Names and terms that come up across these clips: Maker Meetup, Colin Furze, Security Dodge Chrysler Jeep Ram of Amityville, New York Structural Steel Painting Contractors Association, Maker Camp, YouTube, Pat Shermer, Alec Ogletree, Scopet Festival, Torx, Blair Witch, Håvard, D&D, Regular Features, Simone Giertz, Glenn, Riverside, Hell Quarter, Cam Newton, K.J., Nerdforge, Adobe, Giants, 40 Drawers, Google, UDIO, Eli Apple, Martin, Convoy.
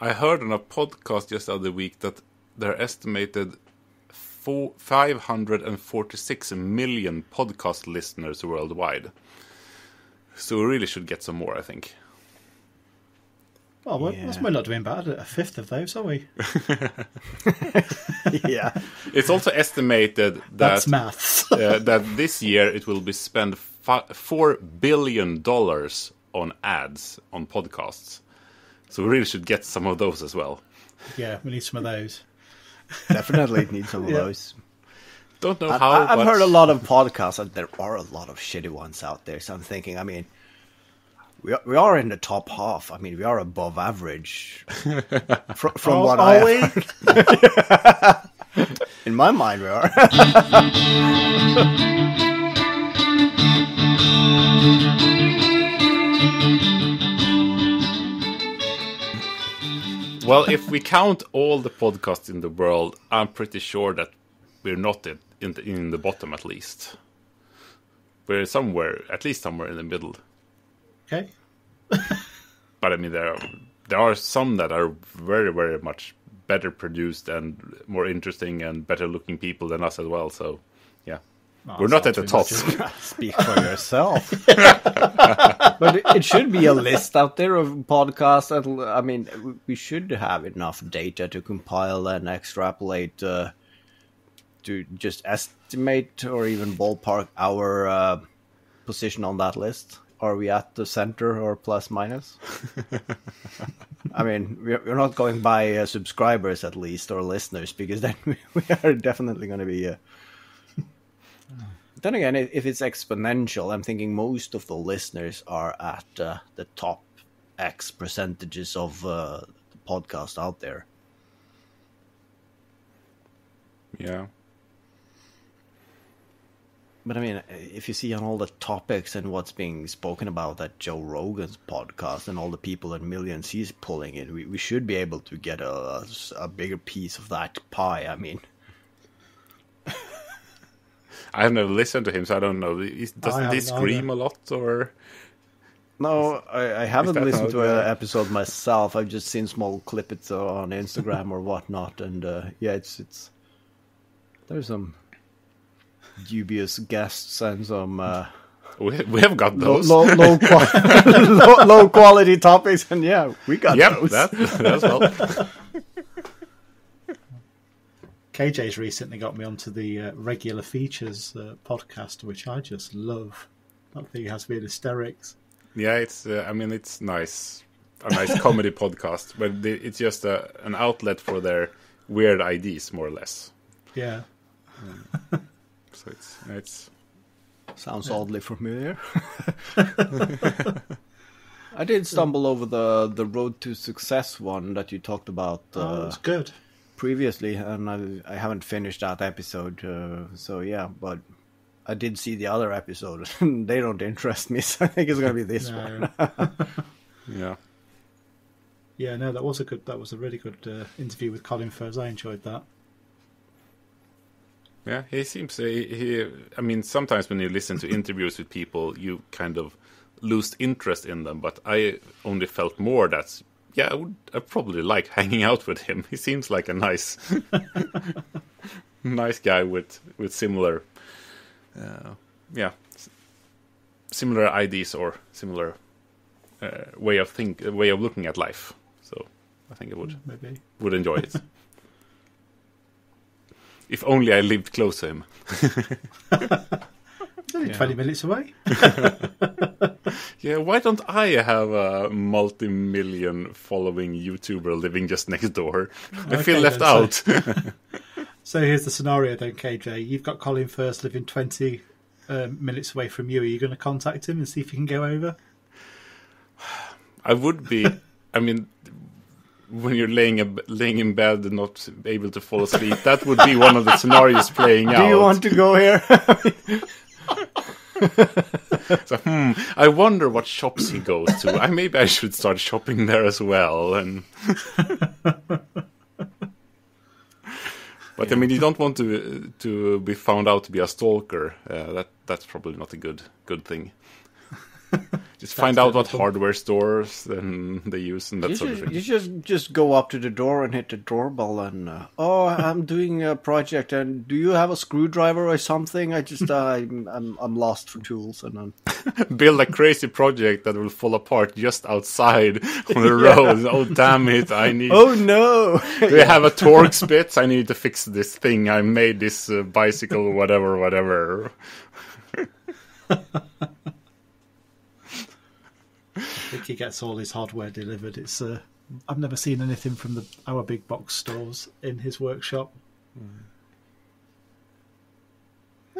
I heard on a podcast just the other week that they're estimated 546 million podcast listeners worldwide. So we really should get some more, I think. Well, yeah. We're not doing bad. A fifth of those, are we? Yeah. It's also estimated that that's maths. That this year it will be spent $4 billion on ads on podcasts. So we really should get some of those as well. Yeah, we need some of those. Definitely need some of those. Don't know how. I've heard a lot of podcasts, and there are a lot of shitty ones out there. So I'm thinking, I mean, we are in the top half. I mean, we are above average from what I have heard. In my mind, we are. Well, if we count all the podcasts in the world, I'm pretty sure that we're not in the bottom, at least. We're somewhere in the middle. Okay. But I mean, there are some that are very, very much better produced and more interesting and better looking people than us as well. So, yeah, we're not at the top. Speak for yourself. But it should be a list out there of podcasts. That, I mean, we should have enough data to compile and extrapolate to just estimate or even ballpark our position on that list. Are we at the center or plus minus? I mean, we're not going by subscribers at least, or listeners, because then we are definitely going to be... Then again, if it's exponential, I'm thinking most of the listeners are at the top X percentages of the podcast out there. Yeah. But I mean, if you see on all the topics and what's being spoken about at Joe Rogan's podcast and all the people and millions he's pulling in, we should be able to get a bigger piece of that pie. I mean, I have never listened to him, so I don't know. Does he scream a lot? Or no, I haven't listened to an episode myself. I've just seen small clips on Instagram or whatnot, and yeah, it's there's some dubious guests and some we have got those low quality topics, and yeah, we got those. That's well. KJ's recently got me onto the Regular Features podcast, which I just love. That thing has weird hysterics. Yeah, it's I mean, it's nice, a nice comedy podcast, but it's just an outlet for their weird ideas, more or less. Yeah. So it's sounds oddly familiar. I did stumble over the Road to Success one that you talked about. It's good. Previously, and I haven't finished that episode. So yeah, but I did see the other episode. They don't interest me, so I think it's going to be this one. Yeah. Yeah, no, that was a really good interview with Colin Furze. I enjoyed that. Yeah, he seems... I mean, sometimes when you listen to interviews with people, you kind of lose interest in them, but I only felt more that, yeah, I probably like hanging out with him. He seems like a nice nice guy with similar... similar ideas or similar way of looking at life. So I think I would enjoy it. If only I lived close to him. It's only 20 minutes away. Yeah, why don't I have a multi-million following YouTuber living just next door? I feel left out. So here's the scenario then, KJ. You've got Colin Furze living 20 minutes away from you. Are you going to contact him and see if you can go over? I would be. I mean... When you're laying in bed and not able to fall asleep, that would be one of the scenarios playing out. Do you want to go here? I wonder what shops he goes to. Maybe I should start shopping there as well. And but I mean, you don't want to be found out to be a stalker. That's probably not a good thing. Just find out what hardware stores and they use and that sort of thing. You just go up to the door and hit the doorbell and, oh, I'm doing a project and do you have a screwdriver or something? I just, I'm lost for tools and then build a crazy project that will fall apart just outside on the road. Oh, damn it. I need... Oh, no. Do you have a Torx bit? I need to fix this thing. I made this bicycle, whatever. I think he gets all his hardware delivered. It's I've never seen anything from our big box stores in his workshop. I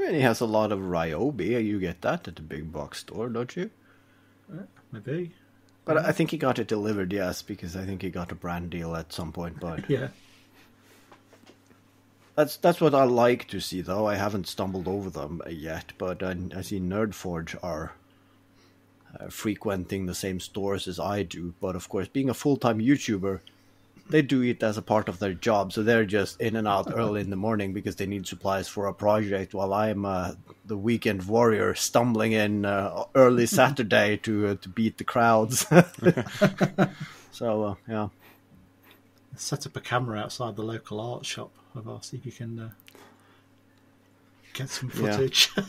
mean, he has a lot of Ryobi. You get that at the big box store, don't you? Maybe. But I think he got it delivered, yes, because I think he got a brand deal at some point. But yeah. That's what I like to see, though. I haven't stumbled over them yet, but I see Nerdforge are frequenting the same stores as I do. But, of course, being a full-time YouTuber, they do it as a part of their job. So they're just in and out early in the morning because they need supplies for a project, while I'm the weekend warrior stumbling in early Saturday to beat the crowds. So, yeah. Set up a camera outside the local art shop. I'll see if you can get some footage. Yeah.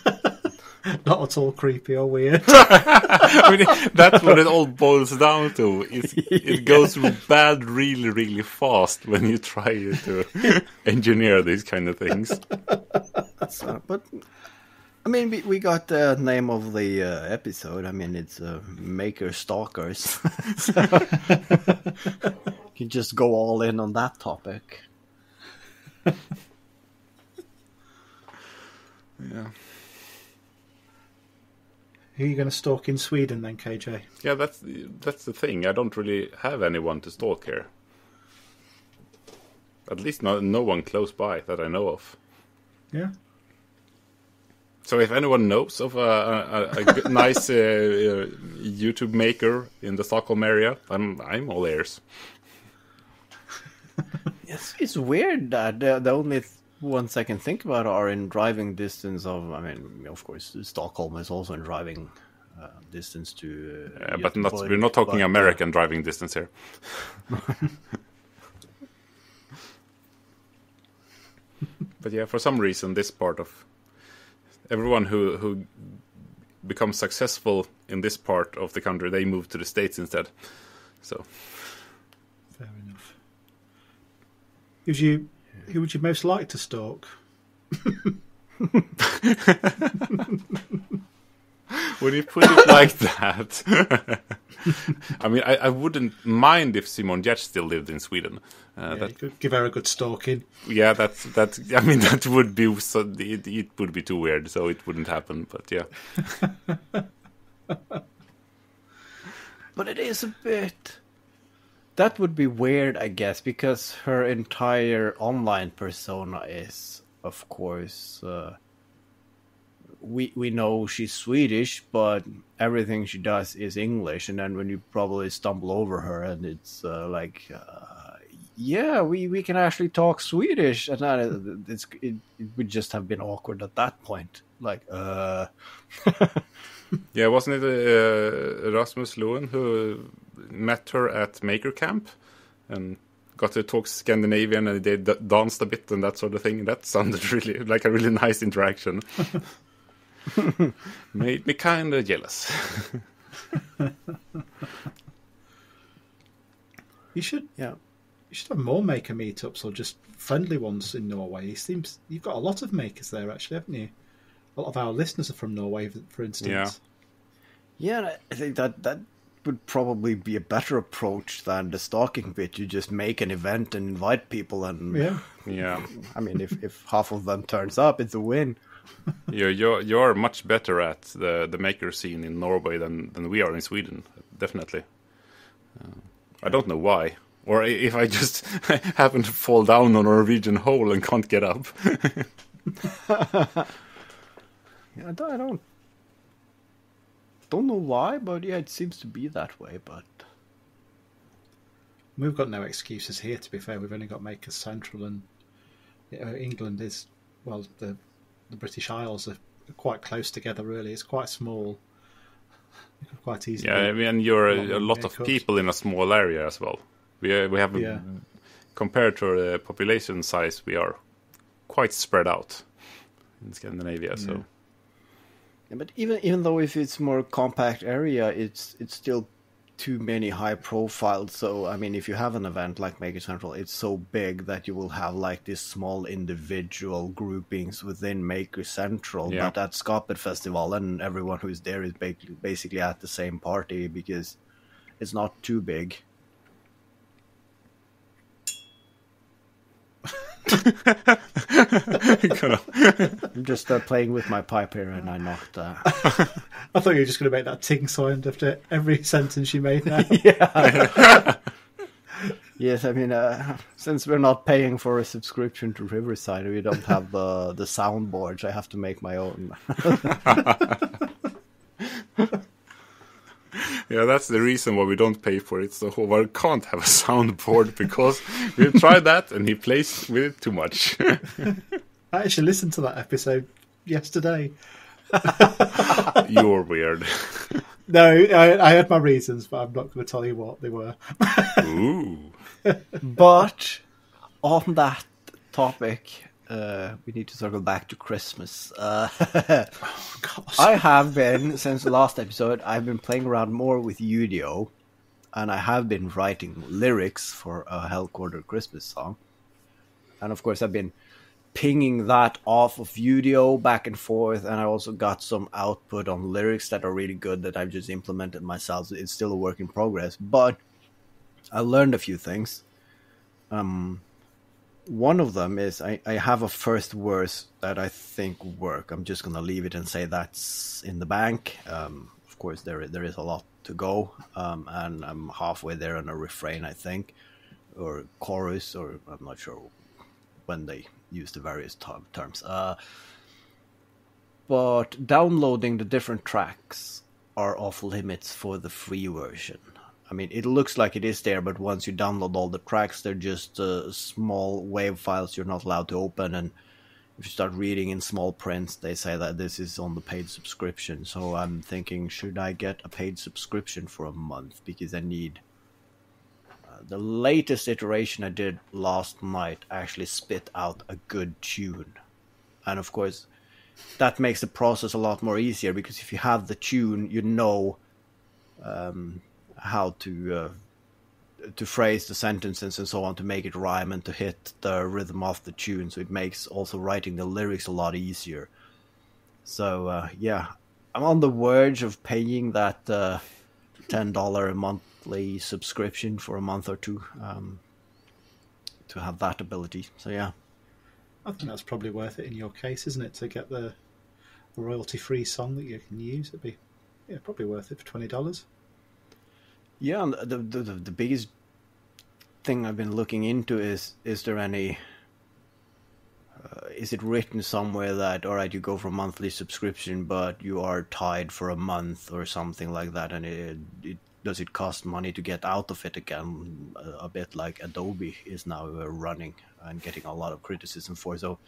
Not at all creepy or weird. I mean, that's what it all boils down to. It goes bad really, really fast when you try to engineer these kind of things. But I mean, we got the name of the episode. I mean, it's Maker Stalkers. So, you just go all in on that topic. Yeah. Who are you going to stalk in Sweden then, KJ? Yeah, that's the thing. I don't really have anyone to stalk here. At least no one close by that I know of. Yeah. So if anyone knows of a nice YouTube maker in the Stockholm area, I'm all ears. Yes, it's weird that the only ones I can think about are in driving distance of, I mean, of course, Stockholm is also in driving distance to... yeah, but we're not talking American driving distance here. But yeah, for some reason, this part of... Everyone who becomes successful in this part of the country, they move to the States instead. So... Fair enough. Who would you most like to stalk? When you put it like that, I mean, I wouldn't mind if Simone Giertz still lived in Sweden. Give her a good stalking. Yeah, that's. I mean, that would be. So it would be too weird, so it wouldn't happen. But yeah. But it is a bit. That would be weird, I guess, because her entire online persona is, of course, we know she's Swedish, but everything she does is English. And then when you probably stumble over her and it's we can actually talk Swedish. And then it would just have been awkward at that point. Like, yeah, wasn't it Rasmus Loen who met her at Maker Camp and got to talk Scandinavian and they danced a bit and that sort of thing? That sounded really like a really nice interaction. Made me kind of jealous. You should have more maker meetups or just friendly ones in Norway. It seems you've got a lot of makers there, actually, haven't you? A lot of our listeners are from Norway, for instance. Yeah, I think that would probably be a better approach than the stalking bit. You just make an event and invite people, and yeah. I mean, if half of them turns up, it's a win. You're much better at the maker scene in Norway than we are in Sweden, definitely. I don't know why, or if I just happen to fall down on a Norwegian hole and can't get up. I don't know why, but yeah, it seems to be that way. But we've got no excuses here. To be fair, we've only got Maker Central, and England is the British Isles are quite close together. Really, it's quite small. quite easy. Yeah, I mean, you're a lot of people in a small area as well. We have, compared to the population size, we are quite spread out in Scandinavia. So, yeah, but even though if it's more compact area, it's still too many high profiles. So I mean, if you have an event like Maker Central, it's so big that you will have like these small individual groupings within Maker Central. Yeah. But at Scopet Festival, and everyone who's there is basically at the same party because it's not too big. I'm just playing with my pipe here, and I knocked I thought you were just going to make that ting sound after every sentence you made now. Yeah. Yes, I mean, since we're not paying for a subscription to Riverside, we don't have the soundboards. I have to make my own. Yeah, that's the reason why we don't pay for it. So Håvard can't have a soundboard because we've tried that and he plays with it too much. I actually listened to that episode yesterday. You're weird. No, I had my reasons, but I'm not going to tell you what they were. Ooh. But on that topic, we need to circle back to Christmas. Oh, gosh. I have been, since the last episode, I've been playing around more with UDIO, and I have been writing lyrics for a Hell Quarter Christmas song. And of course, I've been pinging that off of UDIO back and forth, and I also got some output on lyrics that are really good that I've just implemented myself. It's still a work in progress, but I learned a few things. One of them is I have a first verse that I think will work. I'm just going to leave it and say that's in the bank. Of course, there is a lot to go, and I'm halfway there on a refrain, I think, or chorus, or I'm not sure when they use the various terms. But downloading the different tracks are off limits for the free version. I mean, it looks like it is there, but once you download all the tracks, they're just small WAV files you're not allowed to open. And if you start reading in small prints, they say that this is on the paid subscription. So I'm thinking, should I get a paid subscription for a month? Because I need... the latest iteration I did last night actually spit out a good tune. And of course, that makes the process a lot more easier, because if you have the tune, you know... how to phrase the sentences and so on to make it rhyme and to hit the rhythm of the tune. So it makes also writing the lyrics a lot easier. So, yeah, I'm on the verge of paying that $10 a monthly subscription for a month or two to have that ability. So, yeah. I think that's probably worth it in your case, isn't it? To get the royalty-free song that you can use, it'd be probably worth it for $20. Yeah, and the biggest thing I've been looking into is there any... is it written somewhere that, all right, you go for a monthly subscription, but you are tied for a month or something like that, and does it cost money to get out of it again? A bit like Adobe is now running and getting a lot of criticism for. So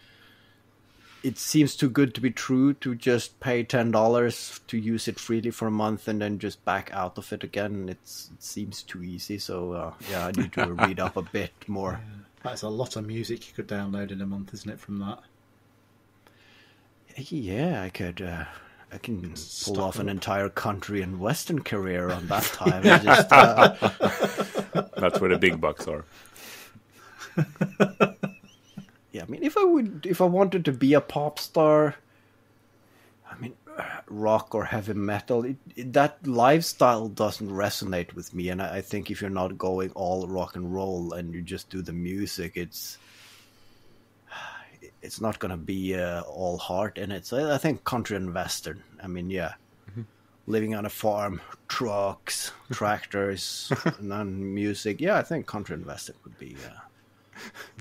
it seems too good to be true to just pay $10 to use it freely for a month and then just back out of it again. It seems too easy. So, yeah, I need to read up a bit more. Yeah. That's a lot of music you could download in a month, isn't it, from that? Yeah, I could... I can pull off an entire country and Western career on that time. Yeah. That's where the big bucks are. Yeah, I mean, if I wanted to be a pop star, I mean, rock or heavy metal, that lifestyle doesn't resonate with me. And I think if you're not going all rock and roll and you just do the music, it's not going to be all heart in it. So I think country and Western. I mean, yeah, living on a farm, trucks, tractors, and then music. Yeah, I think country and Western would be...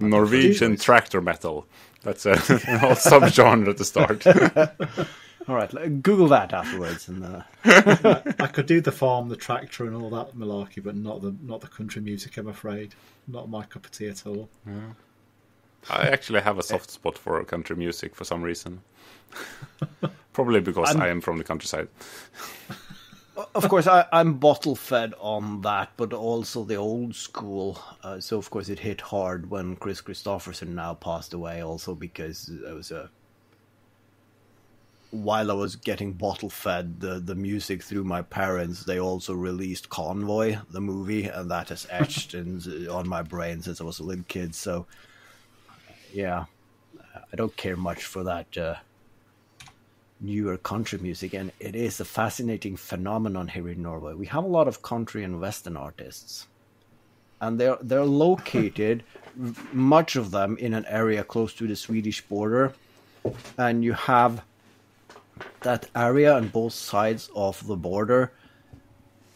Norwegian tractor metal. That's an whole subgenre to start. All right, Google that afterwards. And I could do the farm, the tractor, and all that malarkey, but not the country music. I'm afraid, not my cup of tea at all. Yeah. I actually have a soft spot for country music for some reason. Probably because I am from the countryside. Of course, I'm bottle fed on that, but also the old school. So, of course, it hit hard when Chris Kristofferson now passed away, also because I was a... While I was getting bottle fed the music through my parents, they also released Convoy, the movie, and that has etched in, on my brain since I was a little kid. So, yeah, I don't care much for that newer country music, and it is a fascinating phenomenon here in Norway. We have a lot of country and Western artists, and they're located, much of them, in an area close to the Swedish border, and you have that area on both sides of the border.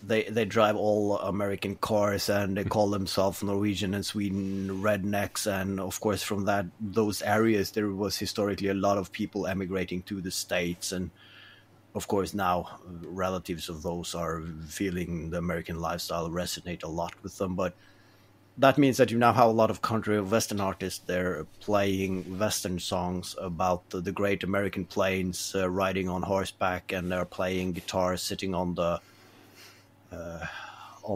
They drive all American cars, and they call themselves Norwegian and Sweden rednecks. And of course, from that those areas, there was historically a lot of people emigrating to the States. And of course, now relatives of those are feeling the American lifestyle resonate a lot with them. But that means that you now have a lot of country Western artists. They're playing Western songs about the great American plains, riding on horseback, and they're playing guitar, sitting on the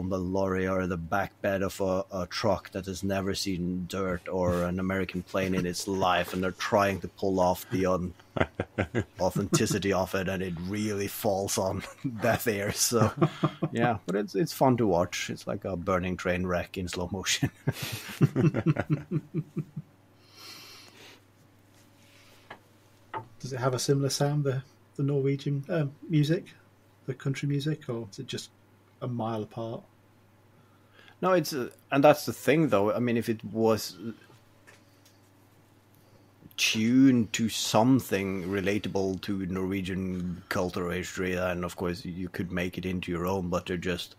lorry or the back bed of a truck that has never seen dirt or an American plane in its life, and they're trying to pull off the authenticity of it, and it really falls on deaf ears. So, yeah, but it's fun to watch. It's like a burning train wreck in slow motion. Does it have a similar sound, the Norwegian music, the country music, or is it just a mile apart? No, it's and that's the thing, though. I mean, if it was tuned to something relatable to Norwegian cultural history, then of course you could make it into your own. But they're just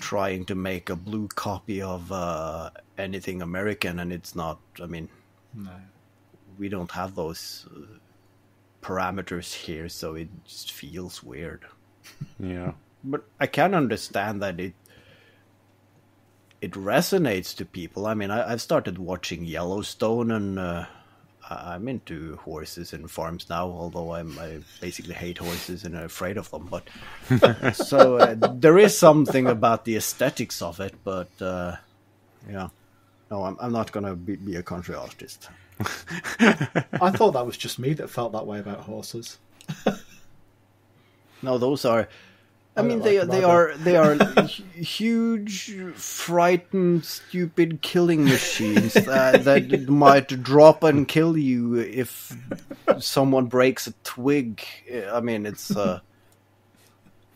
trying to make a blue copy of anything American, and it's not. I mean, no, we don't have those parameters here, so it just feels weird. Yeah. But I can understand that it resonates to people. I mean, I've started watching Yellowstone, and I'm into horses and farms now, although I basically hate horses and I'm afraid of them. But so there is something about the aesthetics of it. But yeah, no, I'm not going to be a country artist. I thought that was just me that felt that way about horses. No, those are... I mean, they are huge, frightened, stupid killing machines that might drop and kill you if someone breaks a twig. I mean, it's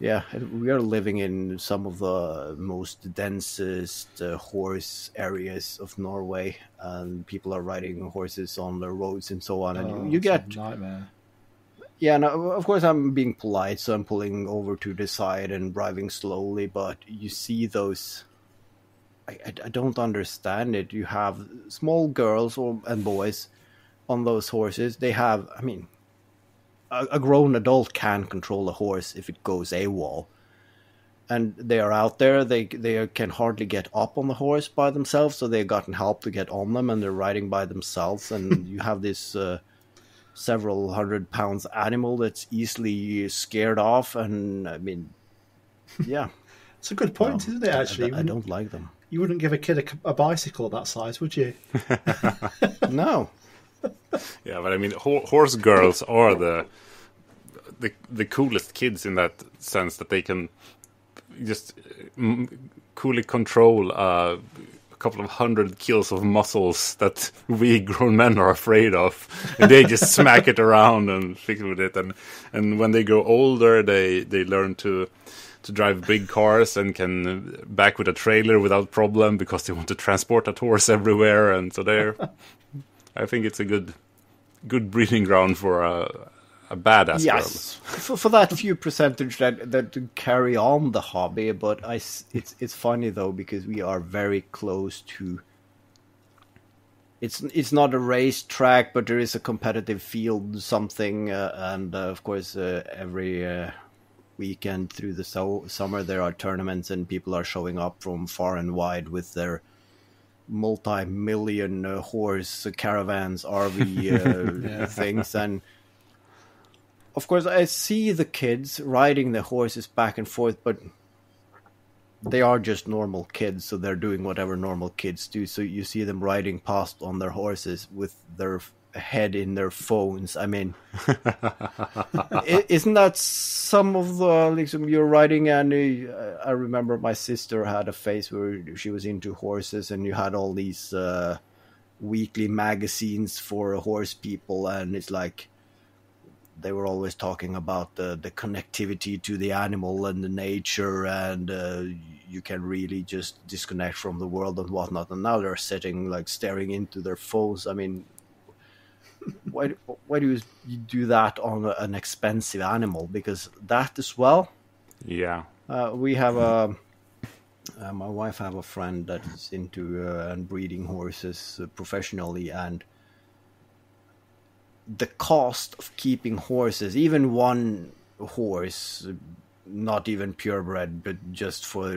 yeah, we are living in some of the most densest horse areas of Norway, and people are riding horses on the roads and so on, and you get a nightmare. Yeah, no, of course I'm being polite, so I'm pulling over to the side and driving slowly, but you see those... I don't understand it. You have small girls and boys on those horses. They have, I mean, a grown adult can control a horse if it goes AWOL. And they are out there. They can hardly get up on the horse by themselves, so they've gotten help to get on them, and they're riding by themselves, and you have this... several 100 pounds animal that's easily scared off, and I mean, yeah, it's a good point, isn't it? Actually, I don't like them. You wouldn't give a kid a bicycle that size, would you? No. Yeah, but I mean, horse girls are the coolest kids in that sense, that they can just coolly control couple of 100 kilos of muscles that we grown men are afraid of, and they just smack it around and fix with it, and when they grow older they learn to drive big cars and can back with a trailer without problem, because they want to transport that horse everywhere. And so they're I think it's a good breeding ground for a badass, yes, girl. for that few percentage that carry on the hobby. But it's funny, though, because we are very close to... It's not a race track, but there is a competitive field, something, and of course every weekend through the summer there are tournaments, and people are showing up from far and wide with their multi-million horse caravans, RV things, and of course, I see the kids riding their horses back and forth, but they are just normal kids, so they're doing whatever normal kids do. So you see them riding past on their horses with their head in their phones. I mean, isn't that some of the, like, you're riding, and I remember my sister had a phase where she was into horses, and you had all these weekly magazines for horse people, and it's like, they were always talking about the connectivity to the animal and the nature, and you can really just disconnect from the world and whatnot. And now they're sitting, like, staring into their phones. I mean, why do you do that on an expensive animal? Because that as well. Yeah. We have a... my wife have a friend that is into breeding horses professionally, and the cost of keeping horses, even one horse, not even purebred, but just for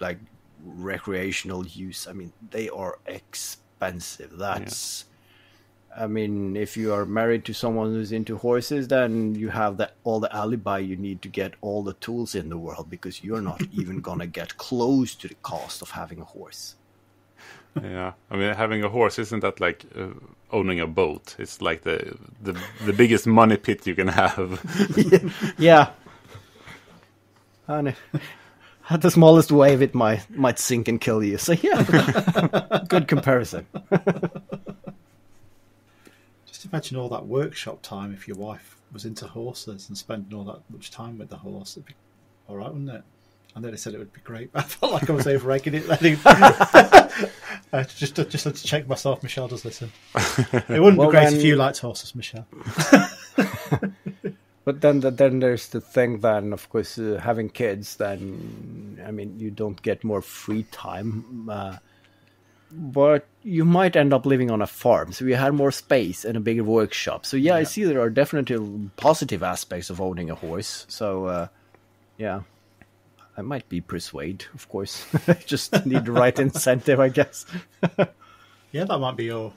like recreational use, I mean, they are expensive. That's, yeah. I mean, if you are married to someone who's into horses, then you have that, all the alibi you need to get all the tools in the world, because you're not even going to get close to the cost of having a horse. Yeah, I mean, having a horse isn't that like owning a boat? It's like the biggest money pit you can have. Yeah, and at the smallest wave, it might sink and kill you. So yeah, good comparison. Just imagine all that workshop time if your wife was into horses and spending all that much time with the horse. It'd be all right, wouldn't it? And then I said it would be great. I felt like I was over-egging it. I just had to check myself. Michelle does listen. It wouldn't be great if you liked horses, Michelle. But then there's the thing. Then, of course, having kids. Then, I mean, you don't get more free time, but you might end up living on a farm. So you had more space and a bigger workshop. So yeah, I see there are definitely positive aspects of owning a horse. So yeah. I might be persuaded, of course. Just need the right incentive, I guess. Yeah, that might be your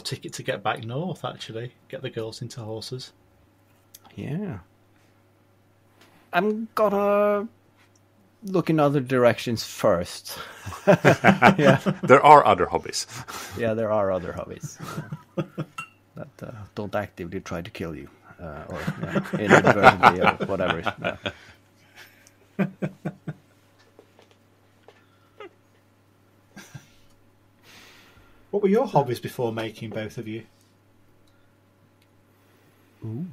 ticket to get back north. Actually, get the girls into horses. Yeah, I'm gonna look in other directions first. Yeah, there are other hobbies. Yeah, there are other hobbies that don't actively try to kill you or inadvertently or whatever. Yeah. What were your hobbies before making, both of you? Ooh.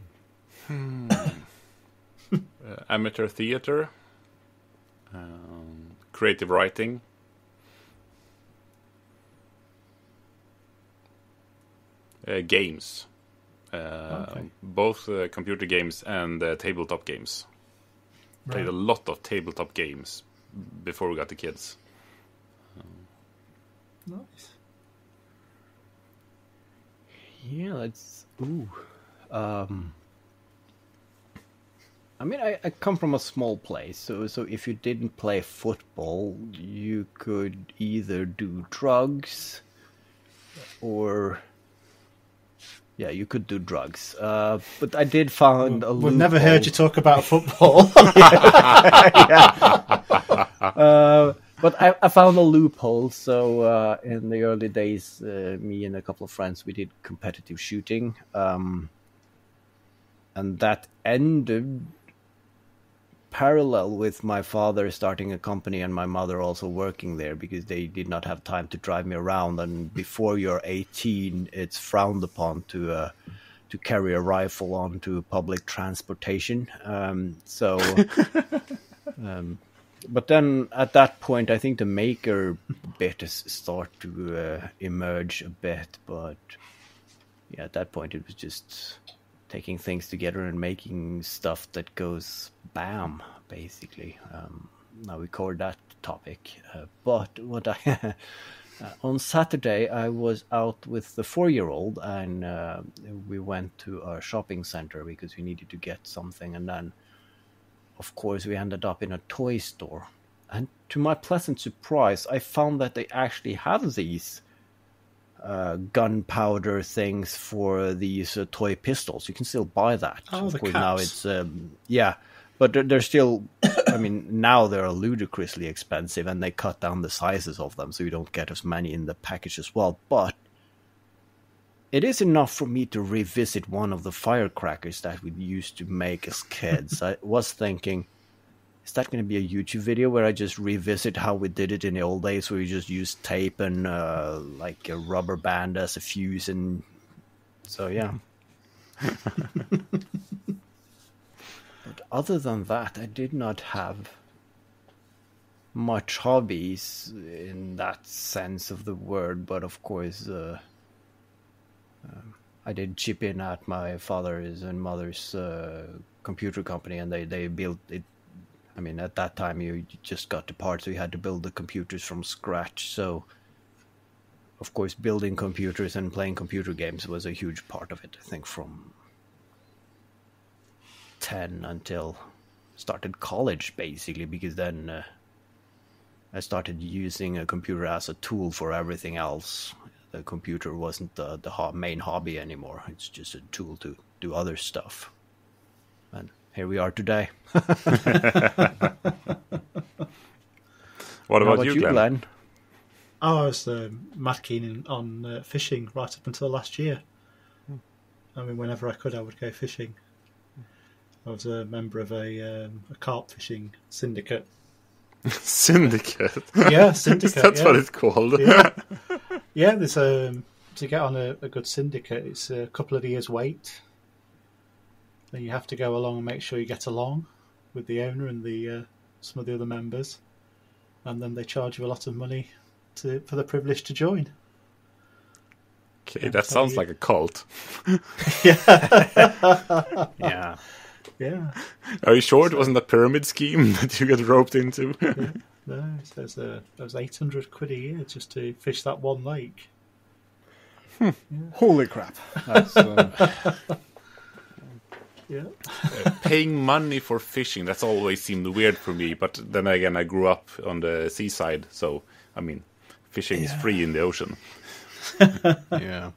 Amateur theatre, creative writing. Games. Okay. Both computer games and tabletop games. Right. Played a lot of tabletop games before we got the kids. Nice. Yeah, that's... Ooh. I mean, I come from a small place, so if you didn't play football, you could either do drugs or... Yeah, you could do drugs. But I did find a loophole. We've never heard you talk about football. But I found a loophole. So in the early days, me and a couple of friends, we did competitive shooting. And that ended parallel with my father starting a company and my mother also working there, because they did not have time to drive me around, and before you're 18 it's frowned upon to carry a rifle onto public transportation. But then at that point I think the maker bit start to emerge a bit, but yeah, at that point it was just taking things together and making stuff that goes bam, basically. Now we covered that topic. But what I on Saturday, I was out with the 4-year-old, and we went to a shopping center because we needed to get something. And then, of course, we ended up in a toy store. And to my pleasant surprise, I found that they actually have these gunpowder things for these toy pistols. You can still buy that. Oh, of course, now it's yeah, but they're still. I mean, now they're ludicrously expensive, and they cut down the sizes of them, so you don't get as many in the package as well. But it is enough for me to revisit one of the firecrackers that we used to make as kids. I was thinking, is that going to be a YouTube video where I just revisit how we did it in the old days, where you just used tape and like a rubber band as a fuse? And so, yeah. But other than that, I did not have much hobbies in that sense of the word. But of course, I did chip in at my father's and mother's computer company, and they built it. I mean, at that time, you just got the parts, so you had to build the computers from scratch. So, of course, building computers and playing computer games was a huge part of it, I think, from 10 until started college, basically, because then I started using a computer as a tool for everything else. The computer wasn't the main hobby anymore. It's just a tool to do other stuff. And here we are today. What about you, Glenn? I was mad keen on fishing right up until last year. I mean, whenever I could, I would go fishing. I was a member of a carp fishing syndicate. Syndicate? Yeah, syndicate. That's what it's called. Yeah. Yeah, there's to get on a good syndicate, it's a couple of years' wait. Then you have to go along and make sure you get along with the owner and the some of the other members, and then they charge you a lot of money for the privilege to join. Okay, that sounds like a cult. Yeah, yeah, yeah. Are you sure it wasn't a pyramid scheme that you get roped into? Yeah. No, it says it was 800 quid a year just to fish that one lake. Hmm. Yeah. Holy crap! That's, yeah. Paying money for fishing, that's always seemed weird for me, but then again, I grew up on the seaside, so I mean, fishing is free in the ocean. Yeah.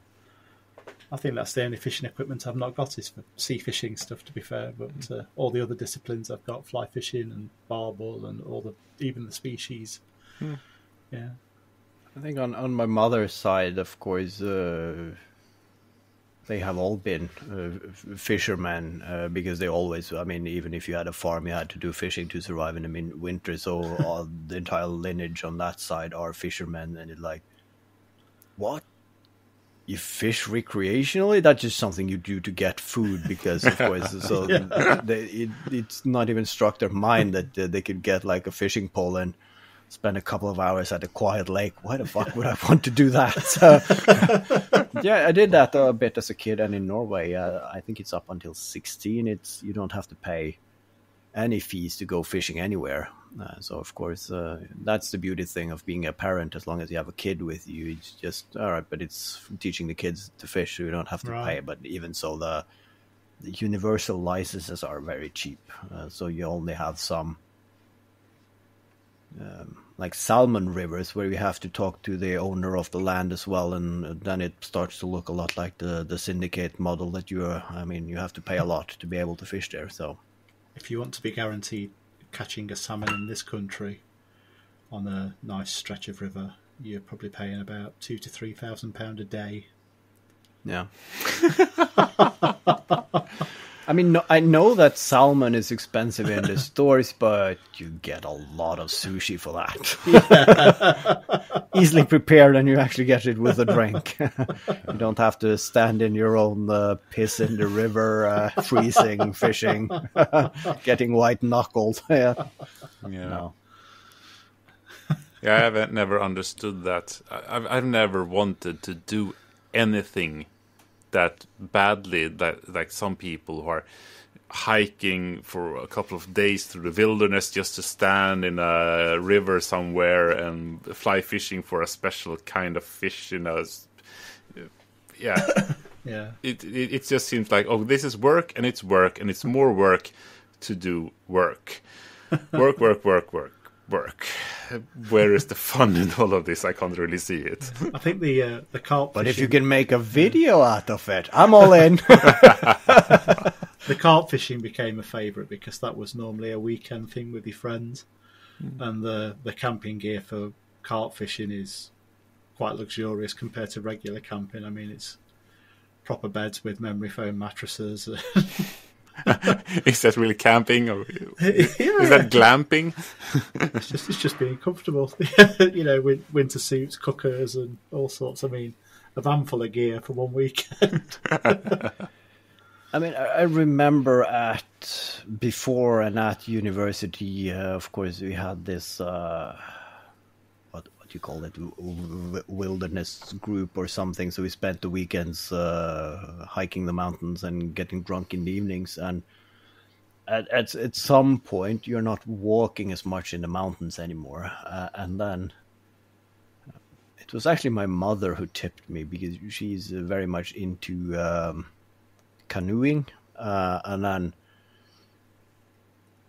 I think that's the only fishing equipment I've not got is for sea fishing stuff, to be fair, but all the other disciplines I've got, fly fishing and barbel and even the species. Hmm. Yeah. I think on my mother's side, of course, they have all been fishermen because they always, I mean, even if you had a farm, you had to do fishing to survive in the winter. So all, the entire lineage on that side are fishermen. And it's like, what? You fish recreationally? That's just something you do to get food because, of course, so yeah. It's not even struck their mind that they could get like a fishing pole and spend a couple of hours at a quiet lake. Why the fuck would I want to do that? So, yeah, I did that a bit as a kid, and in Norway, I think it's up until 16. You don't have to pay any fees to go fishing anywhere. So, of course, that's the beauty thing of being a parent. As long as you have a kid with you, it's just, all right, but it's teaching the kids to fish, so you don't have to pay. But even so, the universal licenses are very cheap. So you only have some... like salmon rivers where you have to talk to the owner of the land as well, and then it starts to look a lot like the syndicate model that you have to pay a lot to be able to fish there. So if you want to be guaranteed catching a salmon in this country on a nice stretch of river, you're probably paying about £2,000 to £3,000 a day. Yeah. I mean, no, I know that salmon is expensive in the stores, but you get a lot of sushi for that. Easily prepared, and you actually get it with a drink. You don't have to stand in your own piss in the river, freezing, fishing, getting white-knuckled. Yeah. Yeah. No. Yeah, I've never understood that. I've never wanted to do anything that badly, that like some people who are hiking for a couple of days through the wilderness just to stand in a river somewhere and fly fishing for a special kind of fish. You know, yeah, yeah. It just seems like, oh, this is work, and it's work, and it's more work to do work, work, work, work, work, work. where is the fun in all of this? I can't really see it. I think the carp fishing... But if you can make a video out of it, I'm all in. The carp fishing became a favourite because that was normally a weekend thing with your friends. Mm. And the camping gear for carp fishing is quite luxurious compared to regular camping. I mean, it's proper beds with memory foam mattresses. Is that really camping, or is that glamping? it's just being comfortable. You know, winter suits, cookers, and all sorts. I mean, a van full of gear for one weekend. I mean, I remember before and at university, of course, we had this what do you call it, wilderness group or something. So we spent the weekends hiking the mountains and getting drunk in the evenings. And at some point, you're not walking as much in the mountains anymore. And then it was actually my mother who tipped me, because she's very much into canoeing, and then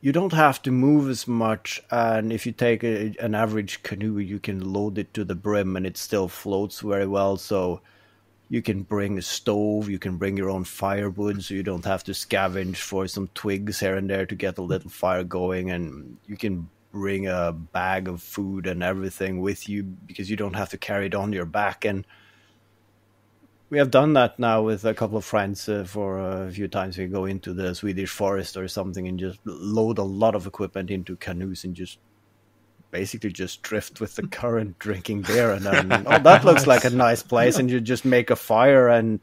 you don't have to move as much, and if you take an average canoe, you can load it to the brim and it still floats very well, so you can bring a stove, you can bring your own firewood, so you don't have to scavenge for some twigs here and there to get a little fire going, and you can bring a bag of food and everything with you, because you don't have to carry it on your back. And we have done that now with a couple of friends for a few times. We go into the Swedish forest or something and just load a lot of equipment into canoes and just basically just drift with the current, drinking beer. And then, oh, that looks like a nice place. And you just make a fire and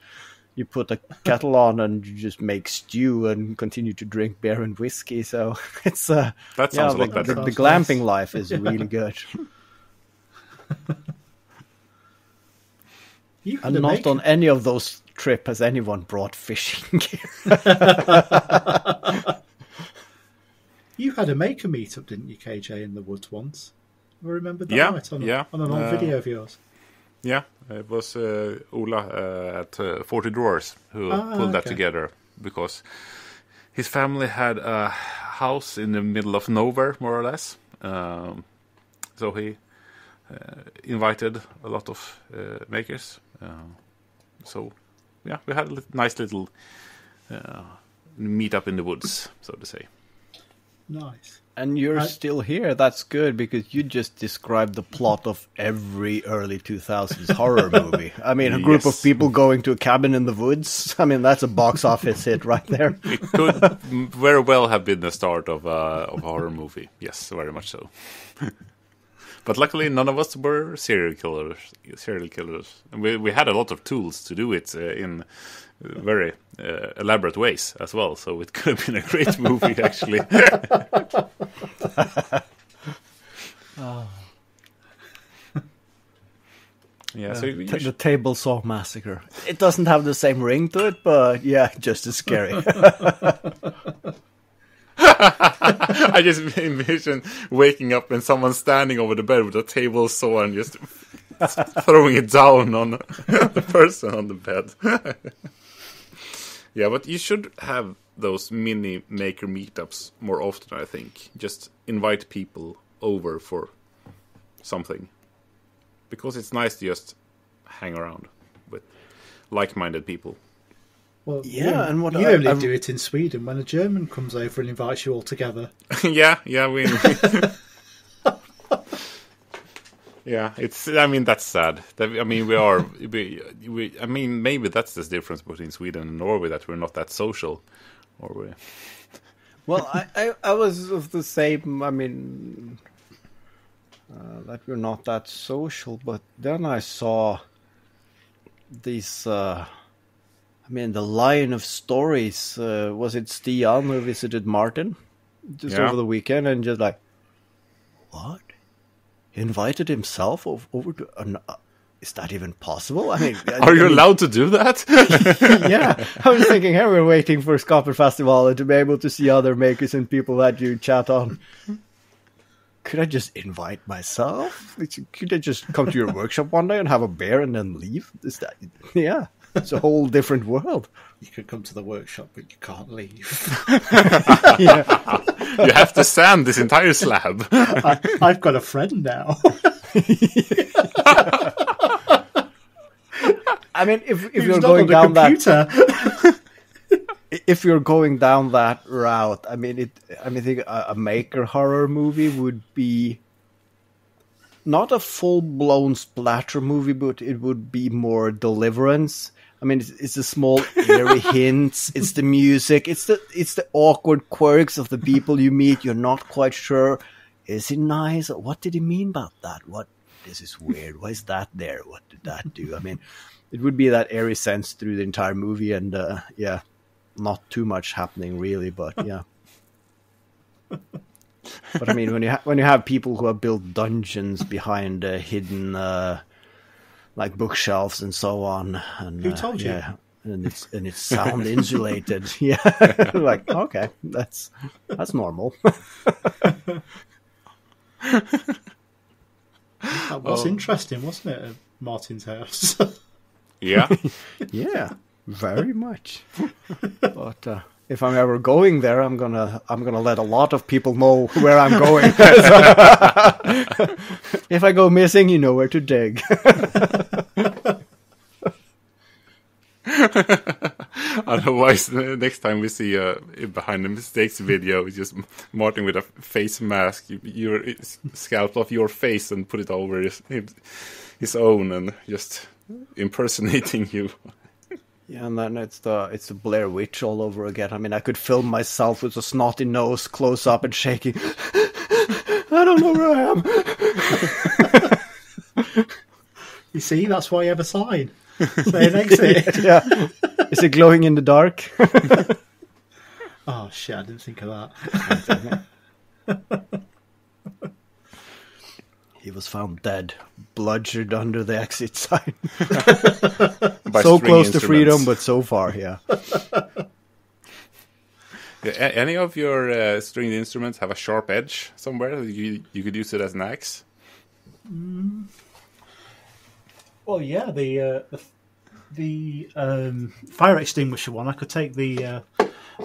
you put a kettle on and you just make stew and continue to drink beer and whiskey. So it's that sounds like the glamping life is really good. And not on any of those trips has anyone brought fishing gear. You had a maker meetup, didn't you, KJ, in the woods once? I remember that night on an old video of yours. Yeah, it was Ola at 40 Drawers who pulled that together, because his family had a house in the middle of nowhere, more or less. So he invited a lot of makers. So, yeah, we had a nice little meet-up in the woods, so to say. Nice. And you're still here. That's good, because you just described the plot of every early 2000s horror movie. I mean, a group of people going to a cabin in the woods. I mean, that's a box office hit right there. It could very well have been the start of a horror movie. Yes, very much so. But luckily, none of us were serial killers. We had a lot of tools to do it in very elaborate ways as well. So it could have been a great movie, actually. Oh. Yeah, so the table saw massacre. It doesn't have the same ring to it, but yeah, just as scary. I just envision waking up and someone standing over the bed with a table saw and just throwing it down on the person on the bed. Yeah, but you should have those mini maker meetups more often, I think. Just invite people over for something, because it's nice to just hang around with like-minded people. Well, yeah, and what you only do it in Sweden when a German comes over and invites you all together. yeah, we yeah, it's. I mean, that's sad. I mean, we are. I mean, maybe that's the difference between Sweden and Norway, that we're not that social, or we. Well, I was of the same. I mean, that we're not that social. But then I saw these. I mean, the line of stories, was it Stian who visited Martin just over the weekend, and just like, what? He invited himself over to... is that even possible? I mean, Are you allowed to do that? Yeah. I was thinking, hey, we're waiting for Scopet Festival and to be able to see other makers and people that you chat on. Could I just invite myself? Could I just come to your workshop one day and have a beer and then leave? Is that... Yeah. It's a whole different world. You could come to the workshop, but you can't leave. You have to sand this entire slab. I've got a friend now. I mean, if you're going down that, if you're going down that route, I mean, I think a maker horror movie would be not a full-blown splatter movie, but it would be more Deliverance. I mean, it's the small eerie hints, it's the music, it's the awkward quirks of the people you meet. You're not quite sure, is he nice? What did he mean about that? What? This is weird. Why is that there? What did that do? I mean, it would be that eerie sense through the entire movie, and yeah, not too much happening really, but yeah. But I mean, when you have people who have built dungeons behind hidden like bookshelves and so on, and who told you? Yeah, and it's sound insulated. Yeah, like okay, that's normal. That was interesting, wasn't it, at Martin's house? Yeah. Yeah, very much. But if I'm ever going there, I'm gonna let a lot of people know where I'm going. If I go missing, you know where to dig. Otherwise, next time we see a Behind the Mistakes video, it's just Martin with a face mask. You scalp off your face and put it over his own, and just impersonating you. Yeah, and then it's the Blair Witch all over again. I mean, I could film myself with a snotty nose, close up and shaking. I don't know where I am. You see, that's why you have a sign. Yeah. Is it glowing in the dark? Oh shit, I didn't think of that. He was found dead, bludgeoned under the exit sign. So close to freedom, but so far, yeah. Any of your stringed instruments have a sharp edge somewhere? You could use it as an axe? Mm. Well, yeah, the fire extinguisher one, I could take the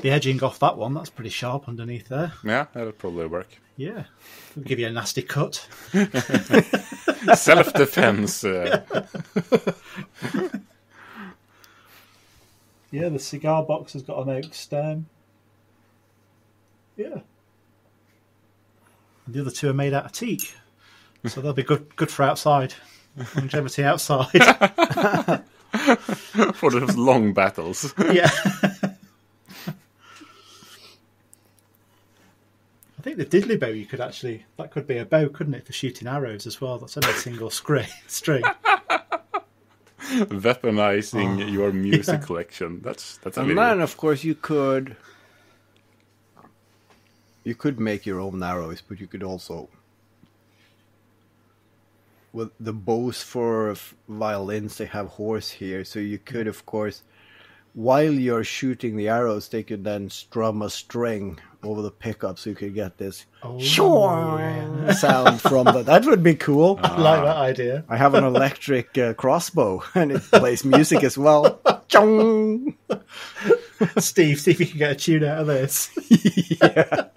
edging off that one. That's pretty sharp underneath there. Yeah, that'll probably work. Yeah, it'll give you a nasty cut. Self-defense. Yeah, the cigar box has got an oak stem. Yeah. And the other two are made out of teak, so they'll be good for outside. Longevity outside. For those long battles. Yeah. I think the diddly bow that could be a bow, couldn't it, for shooting arrows as well? That's only a single string. Weaponizing your music collection. That's amazing. And then, of course, you could make your own arrows, but you could also, with the bows for violins, they have horse here, so you could, of course, while you're shooting the arrows, they could then strum a string over the pickup, so you could get this sound from that. That would be cool. I like that idea. I have an electric crossbow, and it plays music as well. Steve, see if you can get a tune out of this. Yeah.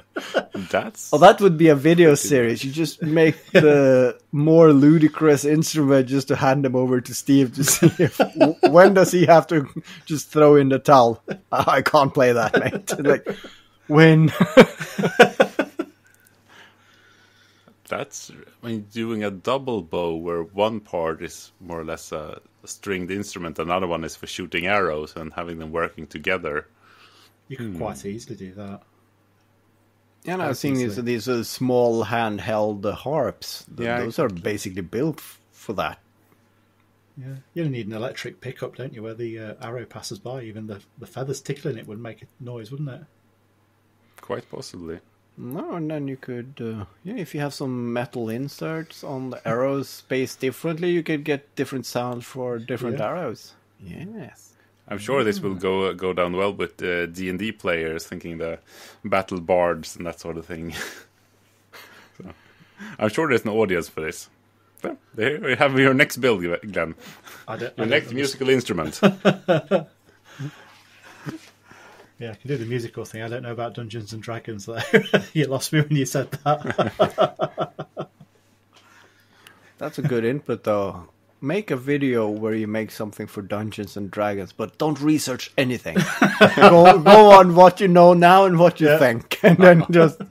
That would be a video series. You just make the more ludicrous instrument just to hand them over to Steve to see when does he have to just throw in the towel. I can't play that, mate. Like, when doing a double bow where one part is more or less a stringed instrument, another one is for shooting arrows, and having them working together, you can quite easily do that. Yeah, and I was thinking these are small handheld harps. Those are basically built for that. Yeah, you don't need an electric pickup, don't you? Where the arrow passes by, even the feathers tickling it would make a noise, wouldn't it? Quite possibly. No, and then you could, if you have some metal inserts on the arrows spaced differently, you could get different sound for different arrows. Yes. I'm sure this will go down well with D&D players, thinking the battle bards and that sort of thing. So, I'm sure there's an audience for this. There, there you have your next build, Glenn. Your next musical instrument. Yeah, I can do the musical thing. I don't know about Dungeons and Dragons, though. You lost me when you said that. That's a good input, though. Make a video where you make something for Dungeons and Dragons, but don't research anything. Go on what you know now and what you think. And then just...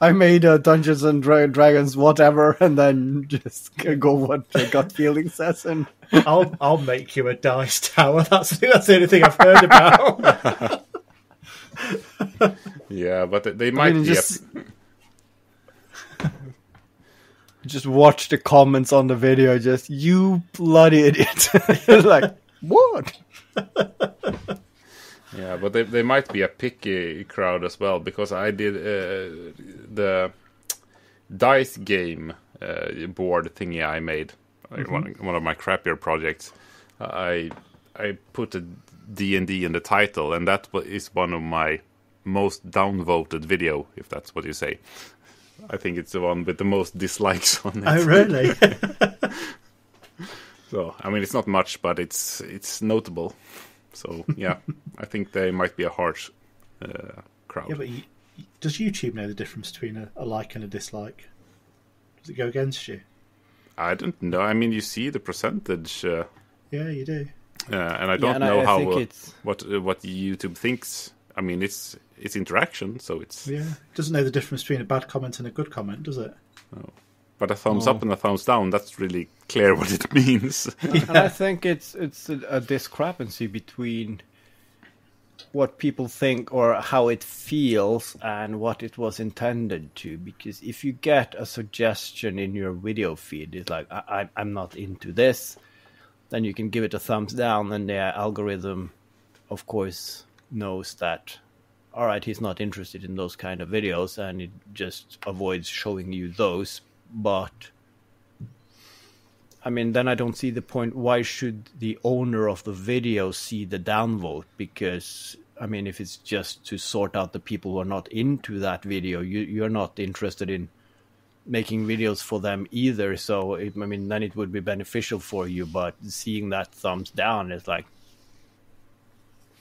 I made Dungeons and Dragons whatever, and then just go what your gut feeling says. And I'll make you a dice tower. That's the only thing I've heard about. Yeah, but they might just watch the comments on the video. Just you bloody idiot! Like what? Yeah, but they might be a picky crowd as well, because I did the dice game board thingy I made, one of my crappier projects. I put a D&D in the title, and that is one of my most downvoted video, if that's what you say. I think it's the one with the most dislikes on it. Oh, really? So, I mean, it's not much, but it's notable. So, yeah, I think they might be a harsh crowd. Yeah, but does YouTube know the difference between a like and a dislike? Does it go against you? I don't know. I mean, you see the percentage. Yeah, you do. And I don't know how what YouTube thinks. I mean, it's interaction, so it's... Yeah, it doesn't know the difference between a bad comment and a good comment, does it? No. But a thumbs up and a thumbs down, that's really clear what it means. Yeah. And I think it's a discrepancy between what people think or how it feels and what it was intended to. Because if you get a suggestion in your video feed, it's like, I'm not into this, then you can give it a thumbs down, and the algorithm, of course, knows that, all right, he's not interested in those kind of videos, and it just avoids showing you those. But, I mean, then I don't see the point. Why should the owner of the video see the downvote? Because, I mean, if it's just to sort out the people who are not into that video, you're not interested in making videos for them either. So, I mean, then it would be beneficial for you. But seeing that thumbs down is like,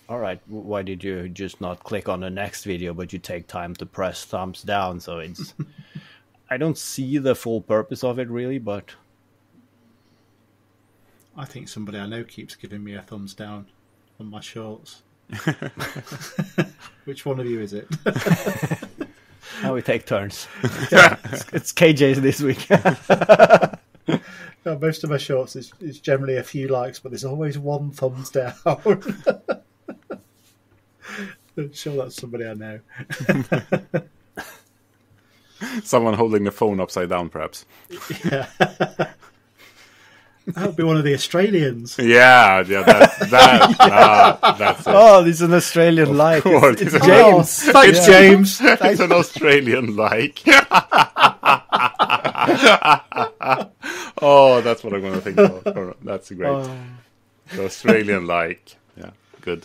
all right, why did you just not click on the next video, but you take time to press thumbs down? So it's... I don't see the full purpose of it, really, but... I think somebody I know keeps giving me a thumbs down on my shorts. Which one of you is it? Now we take turns. Yeah, it's KJ's this week. No, most of my shorts is generally a few likes, but there's always one thumbs down. I'm sure that's somebody I know. Someone holding the phone upside down, perhaps. Yeah. That would be one of the Australians. Yeah, that. That's it. Oh, there's an Australian of like. Course. It's James. Oh, thanks, James. It's an Australian like. Oh, that's what I'm going to think of. That's great. Oh. The Australian like. Yeah, good.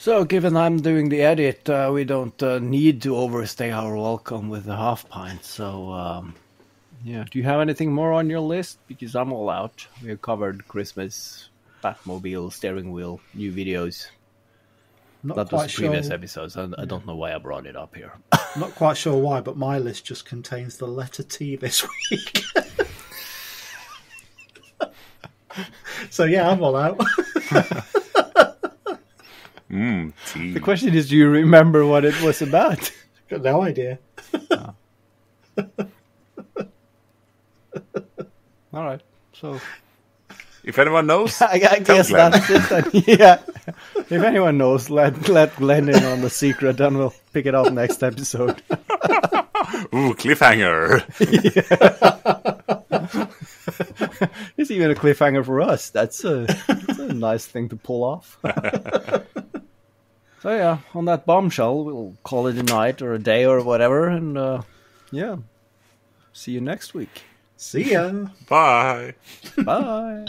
So, given I'm doing the edit, we don't need to overstay our welcome with the half pint. So, yeah, do you have anything more on your list? Because I'm all out. We've covered Christmas, Batmobile, steering wheel, new videos. That was the previous episodes. I don't know why I brought it up here. I'm not quite sure why, but my list just contains the letter T this week. So, yeah, I'm all out. The question is, do you remember what it was about? I've got no idea. Oh. All right. So, if anyone knows, I guess Glenn. That's it. Then. Yeah. If anyone knows, let Glenn in on the secret, and we'll pick it up next episode. Ooh, cliffhanger! Yeah. It's even a cliffhanger for us. That's a nice thing to pull off. So yeah, on that bombshell, we'll call it a night or a day or whatever, and yeah, see you next week. See ya. Bye. Bye.